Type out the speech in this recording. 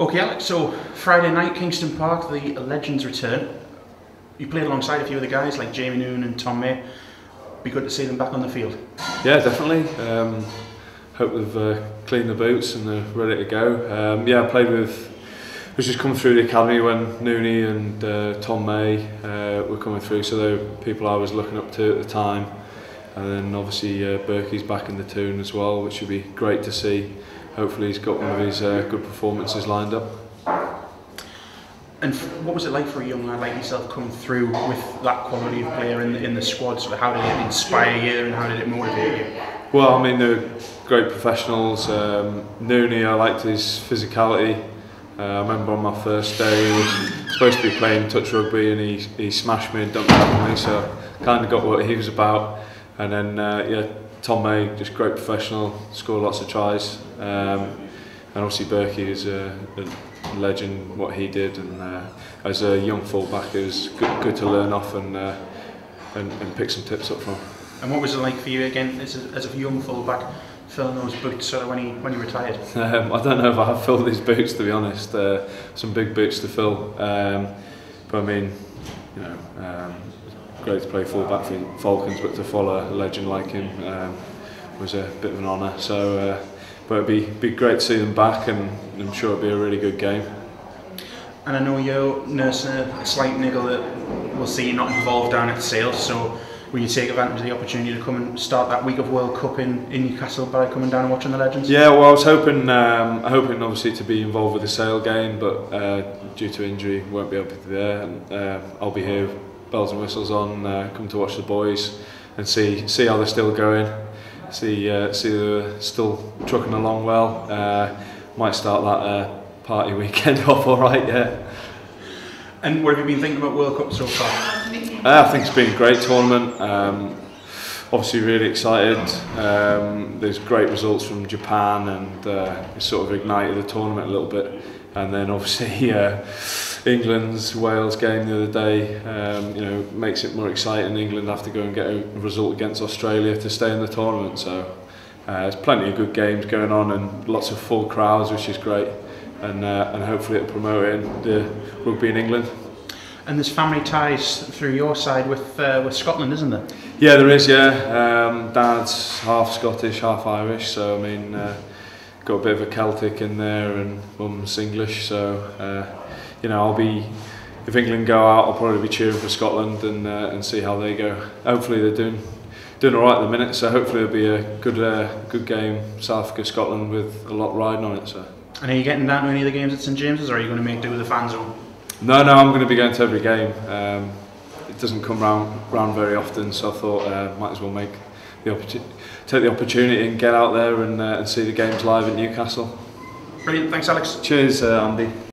Okay Alex, so Friday night, Kingston Park, the legends return. You played alongside a few of the guys like Jamie Noon and Tom May. Be good to see them back on the field. Yeah, definitely. Hope they've cleaned the boots and they're ready to go. Yeah, I played with, was just come through the academy when Noonie and Tom May were coming through, so they were people I was looking up to at the time. And then obviously Berkey's back in the tune as well, which would be great to see. Hopefully he's got one of his good performances lined up. And what was it like for a young lad like yourself come through with that quality of player in the squad? So how did it inspire you and how did it motivate you? Well, I mean, they're great professionals. Noonie, I liked his physicality. I remember on my first day he was supposed to be playing touch rugby and he smashed me and dumped on me, so I kind of got what he was about. And then yeah, Tom May, just great professional, scored lots of tries, and obviously Berkey is a legend, what he did, and as a young fullback it was good to learn off and pick some tips up from. And what was it like for you again as a young fullback, filling those boots sort of when you retired? I don't know if I have filled these boots, to be honest. Some big boots to fill, but I mean, you know. Great to play full-back for Falcons, but to follow a legend like him was a bit of an honour. So, but it'd be great to see them back, and I'm sure it'd be a really good game. And I know you're nursing a slight niggle that we'll see you're not involved down at Sales, so will you take advantage of the opportunity to come and start that week of World Cup in Newcastle by coming down and watching the legends? Yeah, well, I was hoping obviously to be involved with the Sale game, but due to injury, won't be able to be there. And, I'll be here. Bells and whistles on. Come to watch the boys and see how they're still going. See they're still trucking along well. Might start that party weekend off all right, yeah. And what have you been thinking about World Cup so far? I think it's been a great tournament. Obviously, really excited. There's great results from Japan, and it sort of ignited the tournament a little bit. And then obviously England's Wales game the other day, you know, makes it more exciting. England have to go and get a result against Australia to stay in the tournament. So there's plenty of good games going on and lots of full crowds, which is great. And hopefully it'll promote it, the rugby in England. And there's family ties through your side with Scotland, isn't there? Yeah, there is. Yeah, Dad's half Scottish, half Irish. So I mean. Got a bit of a Celtic in there, and Mum's English, so you know, I'll be, if England go out, I'll probably be cheering for Scotland and see how they go. Hopefully they're doing all right at the minute, so hopefully it'll be a good game, South Africa Scotland, with a lot riding on it. So. And are you getting down to any of the games at St James's, or are you going to make do with the fans? Or? No, I'm going to be going to every game. It doesn't come round very often, so I thought might as well take the opportunity and get out there and see the games live in Newcastle. Brilliant, thanks Alex. Cheers, Andy.